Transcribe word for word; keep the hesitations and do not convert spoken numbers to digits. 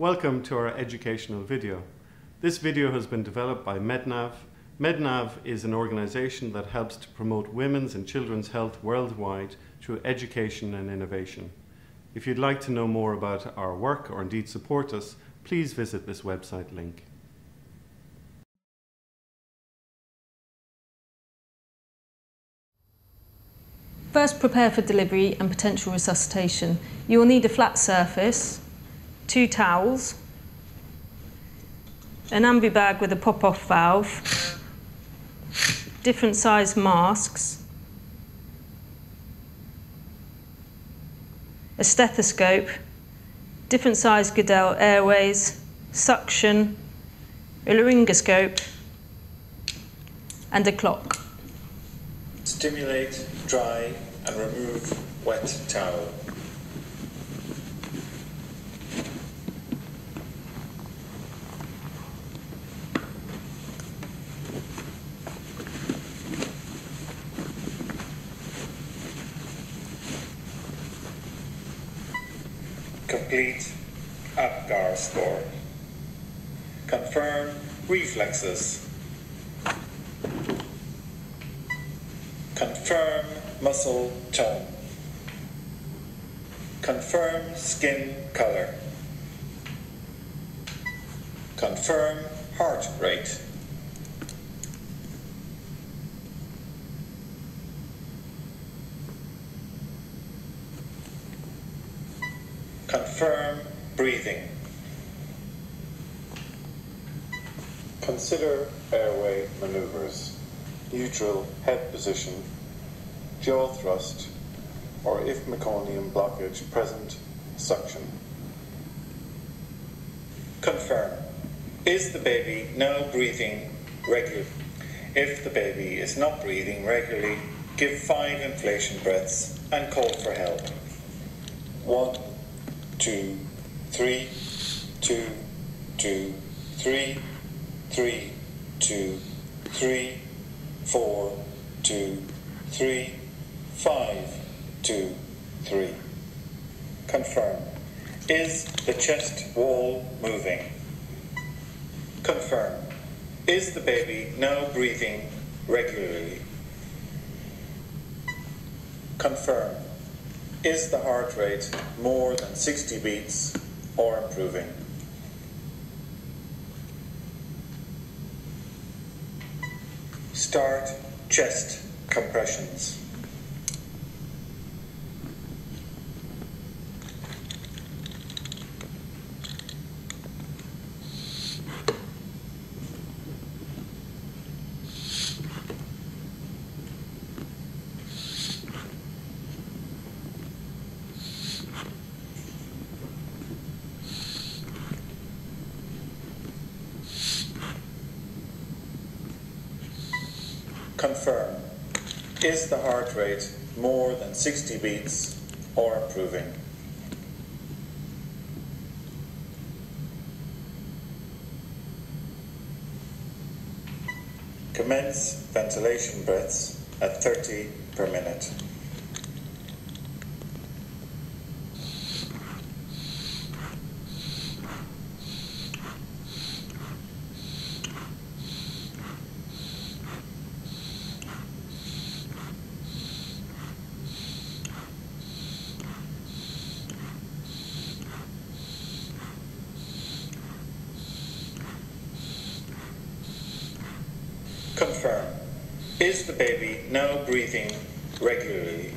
Welcome to our educational video. This video has been developed by MedNav. MedNav is an organization that helps to promote women's and children's health worldwide through education and innovation. If you'd like to know more about our work or indeed support us, please visit this website link. First, prepare for delivery and potential resuscitation. You will need a flat surface, two towels, an ambu bag with a pop-off valve, different size masks, a stethoscope, different size Goodell airways, suction, a laryngoscope, and a clock. Stimulate, dry, and remove wet towel. Complete Apgar score. Confirm reflexes. Confirm muscle tone. Confirm skin color. Confirm heart rate. Confirm breathing. Consider airway maneuvers, neutral head position, jaw thrust, or if meconium blockage present, suction. Confirm. Is the baby now breathing regularly? If the baby is not breathing regularly, give five inflation breaths and call for help. One, two, three, two, two, three, three, two, three, four, two, three, five, two, three. Confirm. Is the chest wall moving? Confirm. Is the baby now breathing regularly? Confirm. Is the heart rate more than sixty beats or improving? Start chest compressions. Confirm. Is the heart rate more than sixty beats or improving? Commence ventilation breaths at thirty per minute. Confirm. Is the baby now breathing regularly?